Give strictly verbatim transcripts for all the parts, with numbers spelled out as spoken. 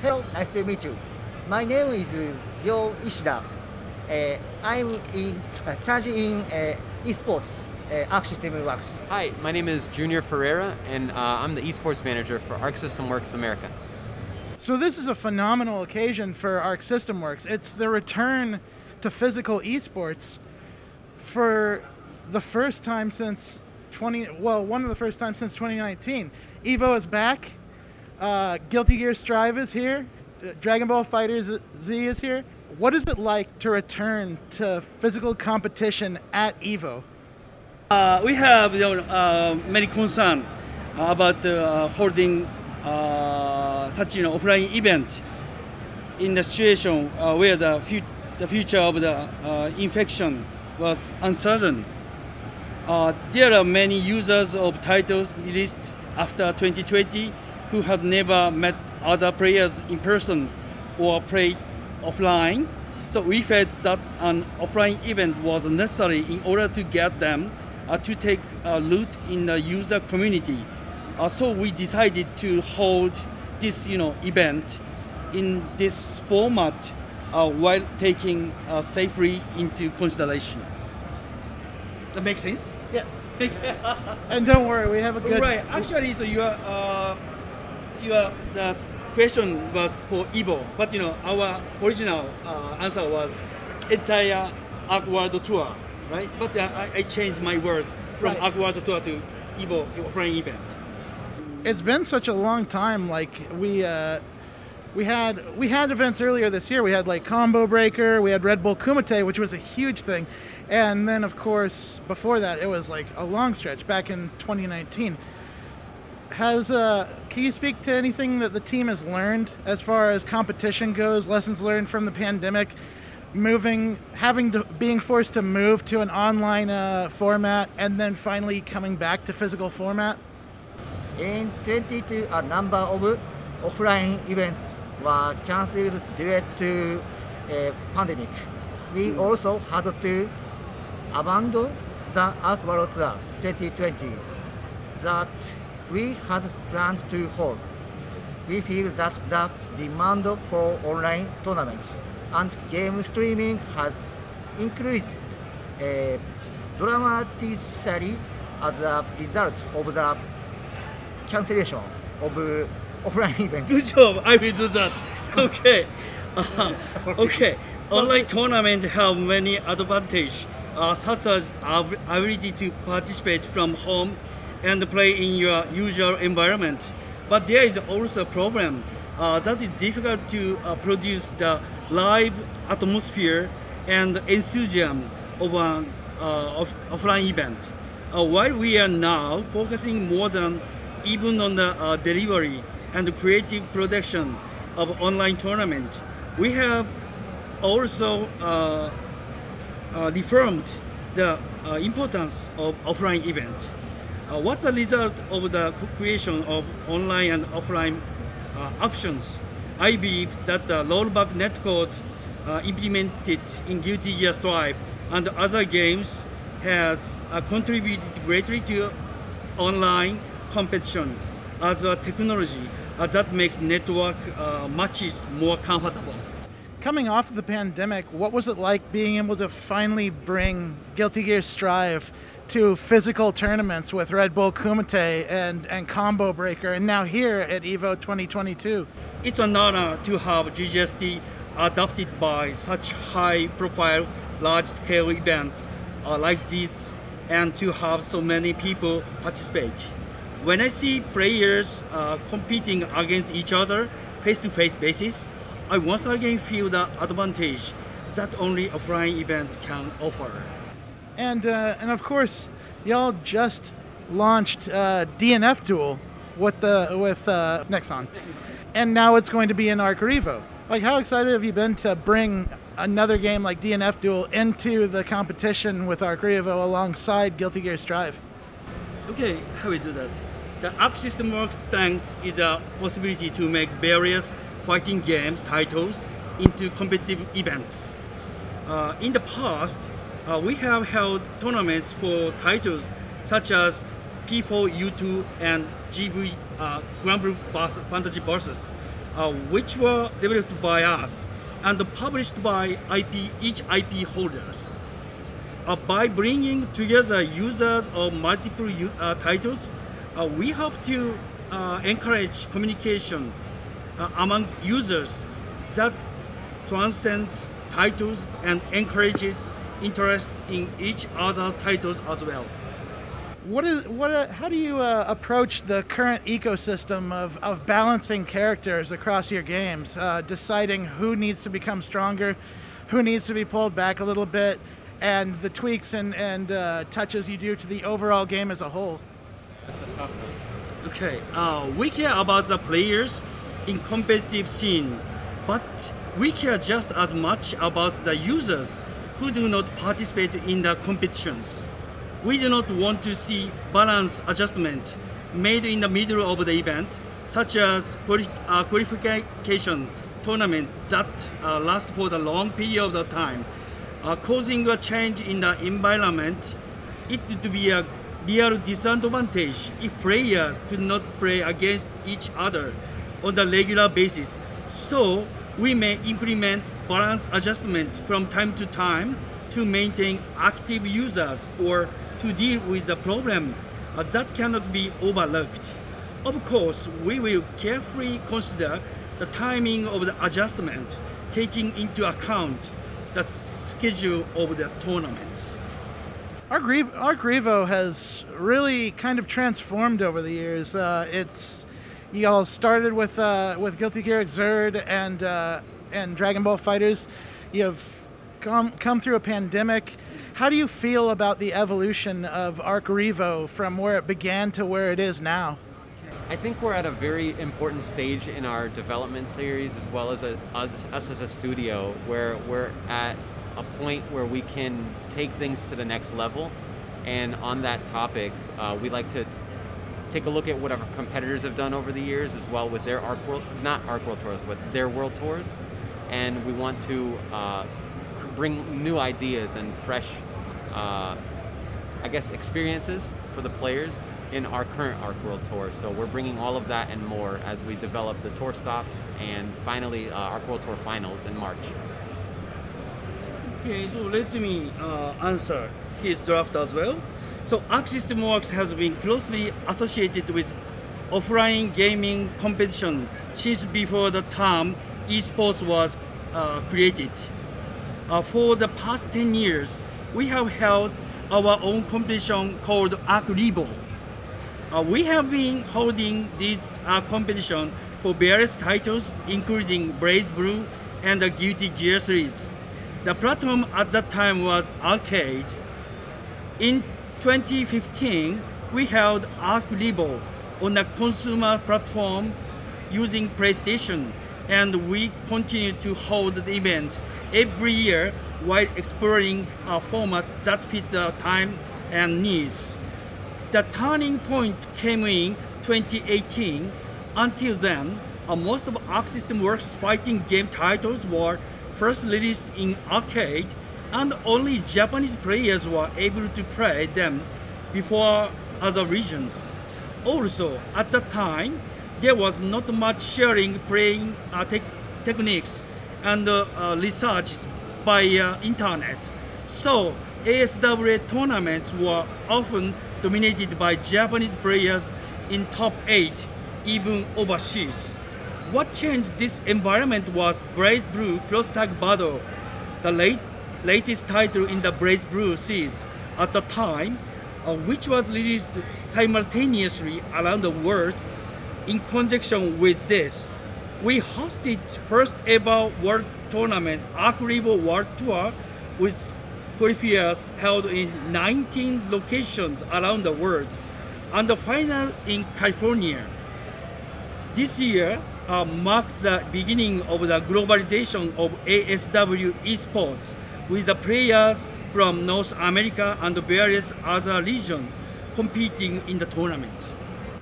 Hello, nice to meet you. My name is Ryo Ishida. Uh, I'm in uh, charge in uh, esports, uh, Arc System Works. Hi, my name is Junior Ferreira, and uh, I'm the esports manager for Arc System Works America. So this is a phenomenal occasion for Arc System Works. It's the return to physical esports for the first time since twenty, well, one of the first times since twenty nineteen. EVO is back. Uh, Guilty Gear Strive is here. Dragon Ball FighterZ is here. What is it like to return to physical competition at EVO? Uh, we have you know, uh, many concerns about uh, holding uh, such you know, offline event in the situation uh, where the, fu the future of the uh, infection was uncertain. Uh, there are many users of titles released after twenty twenty who had never met other players in person or played offline. So we felt that an offline event was necessary in order to get them uh, to take a root in the user community. Uh, so we decided to hold this you know, event in this format uh, while taking uh, safety into consideration. That makes sense? Yes. And don't worry, we have a good... Right, actually, so you are... Uh, Your the question was for EVO, but you know our original uh, answer was entire Arc World Tour, right? But uh, I, I changed my word from right. Arc World Tour to EVO offline event. It's been such a long time. Like we uh, we had we had events earlier this year. We had like Combo Breaker, we had Red Bull Kumite, which was a huge thing, and then of course before that it was like a long stretch back in twenty nineteen. Has uh, can you speak to anything that the team has learned as far as competition goes? Lessons learned from the pandemic, moving, having to, being forced to move to an online uh, format, and then finally coming back to physical format. In twenty-two, a number of offline events were cancelled due to a pandemic. We mm. also had to abandon the Arc World Tour twenty twenty. That we had planned to hold. We feel that the demand for online tournaments and game streaming has increased uh, dramatically as a result of the cancellation of offline events. Good job, I will do that. Okay. Uh, okay. Online tournaments have many advantages, uh, such as ability to participate from home and play in your usual environment. But there is also a problem uh, that is difficult to uh, produce the live atmosphere and enthusiasm of an uh, off offline event. Uh, while we are now focusing more than even on the uh, delivery and creative production of online tournament, we have also uh, uh, reaffirmed the uh, importance of offline event. Uh, what's the result of the creation of online and offline uh, options? I believe that the rollback netcode uh, implemented in Guilty Gear Strive and other games has uh, contributed greatly to online competition as a technology uh, that makes network uh, matches more comfortable. Coming off of the pandemic, what was it like being able to finally bring Guilty Gear Strive to physical tournaments with Red Bull Kumite and, and Combo Breaker, and now here at EVO twenty twenty-two. It's an honor to have G G S T adopted by such high-profile, large-scale events uh, like these, and to have so many people participate. When I see players uh, competing against each other face-to-face basis, I once again feel the advantage that only offline events can offer. And, uh, and of course, y'all just launched uh, D N F Duel with, the, with uh, Nexon. And now it's going to be in Arc Revo. Like, how excited have you been to bring another game like D N F Duel into the competition with Arc Revo alongside Guilty Gear Strive? Okay, how we do that? The Arc System Works' strength is the possibility to make various fighting games titles into competitive events. Uh, in the past, Uh, we have held tournaments for titles such as P four U two and G V uh, Granblue Fantasy Versus, uh, which were developed by us and published by I P, each I P holders. Uh, by bringing together users of multiple uh, titles, uh, we have to uh, encourage communication uh, among users that transcends titles and encourages interest in each other's titles as well. What is what? Uh, how do you uh, approach the current ecosystem of, of balancing characters across your games, uh, deciding who needs to become stronger, who needs to be pulled back a little bit, and the tweaks and, and uh, touches you do to the overall game as a whole? That's a tough one. Okay, uh, we care about the players in competitive scene, but we care just as much about the users who do not participate in the competitions. We do not want to see balance adjustment made in the middle of the event, such as quali uh, qualification tournament that uh, last for the long period of the time, uh, causing a change in the environment. It would be a real disadvantage if players could not play against each other on a regular basis. So we may implement balance adjustment from time to time to maintain active users or to deal with the problem uh, that cannot be overlooked. Of course, we will carefully consider the timing of the adjustment, taking into account the schedule of the tournaments. Arc Revo has really kind of transformed over the years. Uh, it's you all started with uh, with Guilty Gear Xrd and uh, and Dragon Ball FighterZ. You have Come, come through a pandemic. How do you feel about the evolution of Arc Revo from where it began to where it is now? I think we're at a very important stage in our development series, as well as a, us, us as a studio, where we're at a point where we can take things to the next level. And on that topic, uh, we like to t take a look at what our competitors have done over the years, as well with their Arc World, not Arc World Tours, but their World Tours. And we want to uh, bring new ideas and fresh, uh, I guess, experiences for the players in our current Arc World Tour. So we're bringing all of that and more as we develop the tour stops and finally uh, Arc World Tour finals in March. Okay, so let me uh, answer his draft as well. So Arc System Works has been closely associated with offline gaming competition since before the term esports was uh, created. Uh, for the past ten years, we have held our own competition called Arc Revo. Uh, we have been holding this uh, competition for various titles, including BlazBlue and the Guilty Gear series. The platform at that time was arcade. In twenty fifteen, we held Arc Revo on a consumer platform using PlayStation, and we continue to hold the event every year while exploring uh, formats that fit the uh, time and needs. The turning point came in twenty eighteen. Until then, uh, most of Arc System Works fighting game titles were first released in arcade, and only Japanese players were able to play them before other regions. Also, at the time, there was not much sharing playing uh, te techniques and uh, uh, research by uh, internet. So A S W A tournaments were often dominated by Japanese players in top eight, even overseas. What changed this environment was BlazBlue Cross Tag Battle, the late, latest title in the BlazBlue series at the time, uh, which was released simultaneously around the world. In conjunction with this, we hosted first ever world tournament, Arc Revo World Tour, with qualifiers held in nineteen locations around the world, and the final in California. This year uh, marked the beginning of the globalization of A S W esports, with the players from North America and various other regions competing in the tournament.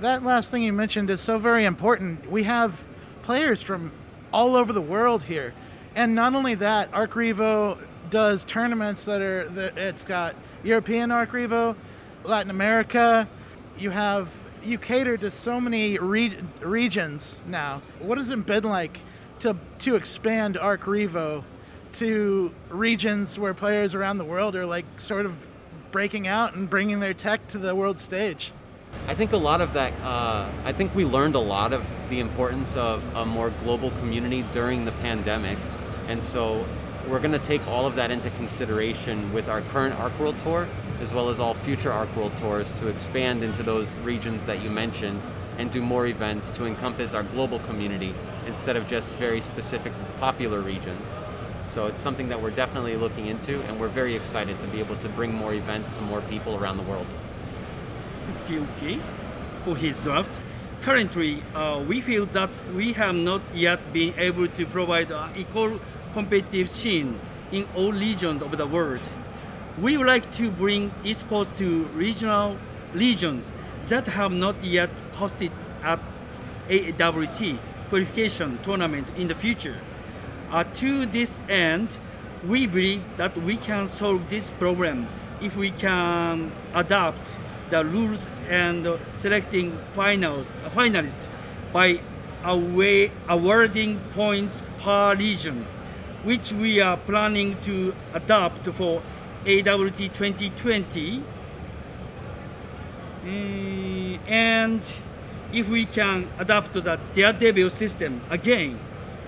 That last thing you mentioned is so very important. We have players from all over the world here, and not only that, Arc Revo does tournaments that are that it's got European Arc Revo, Latin America. You have you cater to so many re regions now. What has it been like to to expand Arc Revo to regions where players around the world are like sort of breaking out and bringing their tech to the world stage? I think a lot of that, uh, I think we learned a lot of the importance of a more global community during the pandemic. And so we're going to take all of that into consideration with our current Arc World Tour, as well as all future Arc World Tours, to expand into those regions that you mentioned and do more events to encompass our global community instead of just very specific popular regions. So it's something that we're definitely looking into, and we're very excited to be able to bring more events to more people around the world. Guilty, who he's draft. Currently, uh, we feel that we have not yet been able to provide an equal competitive scene in all regions of the world. We would like to bring esports to regional regions that have not yet hosted at A W T qualification tournament in the future. Uh, to this end, we believe that we can solve this problem if we can adapt the rules and uh, selecting finals, uh, finalists by away awarding points per region, which we are planning to adopt for A W T twenty twenty. Mm, and if we can adapt to the TADBO system again,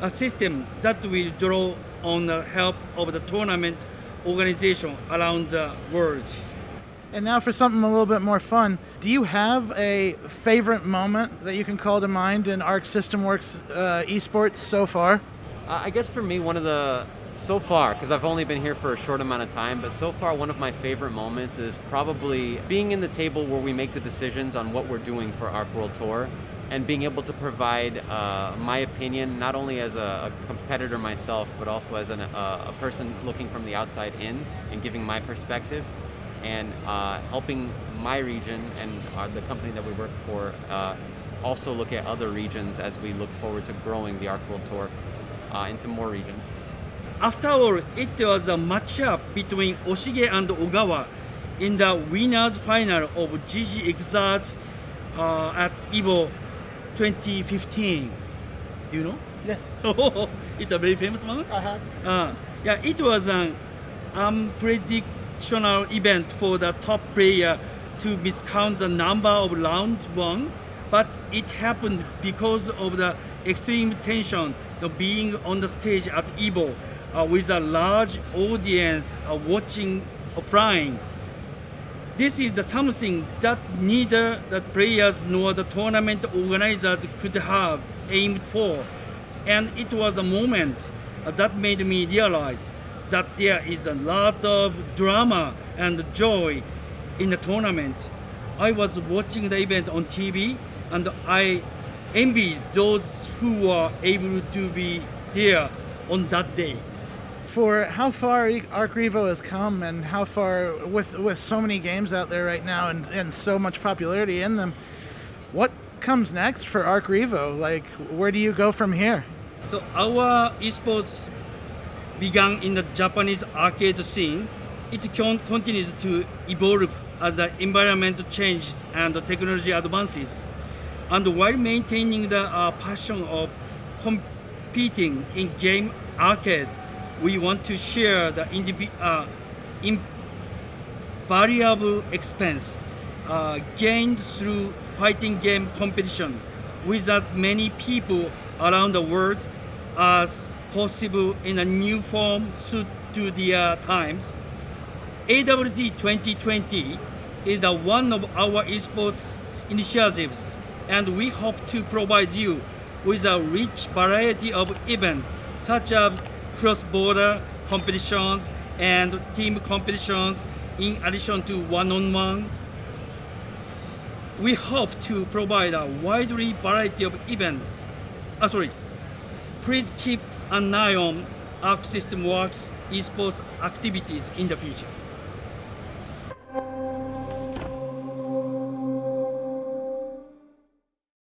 a system that will draw on the help of the tournament organization around the world. And now for something a little bit more fun. Do you have a favorite moment that you can call to mind in Arc System Works uh, esports so far? Uh, I guess for me, one of the, so far, because I've only been here for a short amount of time, but so far one of my favorite moments is probably being in the table where we make the decisions on what we're doing for Arc World Tour and being able to provide uh, my opinion, not only as a, a competitor myself, but also as an, uh, a person looking from the outside in and giving my perspective, and uh, helping my region and uh, the company that we work for uh, also look at other regions as we look forward to growing the Arc World Tour uh, into more regions. After all, it was a matchup between Oshige and Ogawa in the winners final of G G Exert uh, at EVO twenty fifteen. Do you know? Yes. It's a very famous one? Uh-huh. Uh, yeah, it was an unpredictable event for the top player to miscount the number of round one, but it happened because of the extreme tension of being on the stage at EVO uh, with a large audience uh, watching applying. This is the something that neither the players nor the tournament organizers could have aimed for, and it was a moment uh, that made me realize that there is a lot of drama and joy in the tournament. I was watching the event on T V, and I envy those who were able to be there on that day. For how far Arc Revo has come, and how far with with so many games out there right now, and, and so much popularity in them, what comes next for Arc Revo? Like, where do you go from here? So our esports began in the Japanese arcade scene. It continues to evolve as the environment changes and the technology advances. And while maintaining the uh, passion of competing in game arcade, we want to share the uh, invariable expense uh, gained through fighting game competition with as many people around the world as possible in a new form suit to the uh, times. A W T twenty twenty is the one of our esports initiatives, and we hope to provide you with a rich variety of events such as cross-border competitions and team competitions in addition to one-on-one. We hope to provide a wide variety of events. Ah, sorry. Please keep an eye on Arc System Works esports activities in the future.